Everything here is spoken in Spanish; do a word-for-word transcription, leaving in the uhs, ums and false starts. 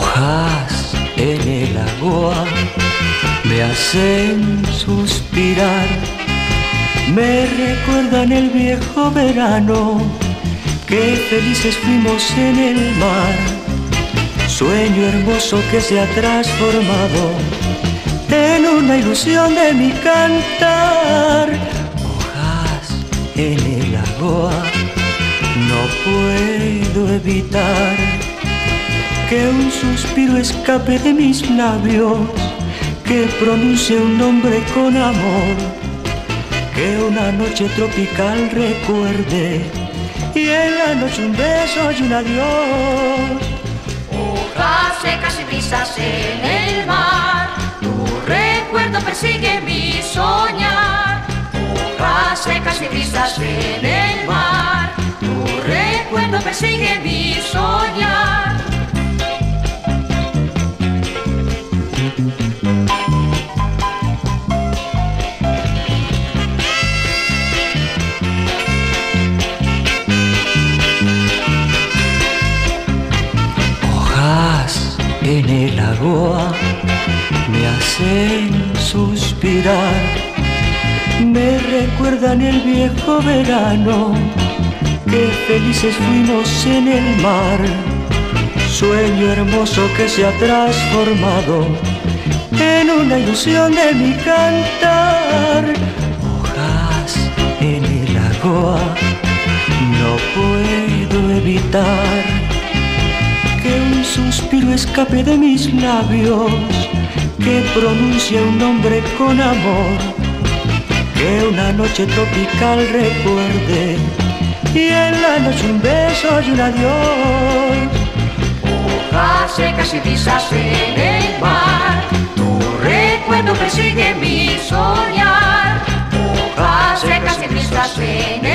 Hojas en el agua me hacen suspirar, me recuerdan el viejo verano, qué felices fuimos en el mar. Sueño hermoso que se ha transformado en una ilusión de mi cantar. Hojas en el agua, no puedo evitar que un suspiro escape de mis labios, que pronuncie un nombre con amor, que una noche tropical recuerde, y en la noche un beso y un adiós. Hojas secas y brisas en el mar, tu recuerdo persigue mi soñar. Hojas secas y brisas en el mar, tu recuerdo persigue mi soñar. Hojas en el agua me hacen suspirar, me recuerdan el viejo verano, qué felices fuimos en el mar. Sueño hermoso que se ha transformado en una ilusión de mi cantar. Hojas en el agua, no puedo evitar que un suspiro escape de mis labios, que pronuncie un nombre con amor, que una noche tropical recuerde, y en la noche un beso y un adiós. Hojas secas y brisas en el mar, recuerdo persigue mi soñar. Hojas secas y brisas en el mar.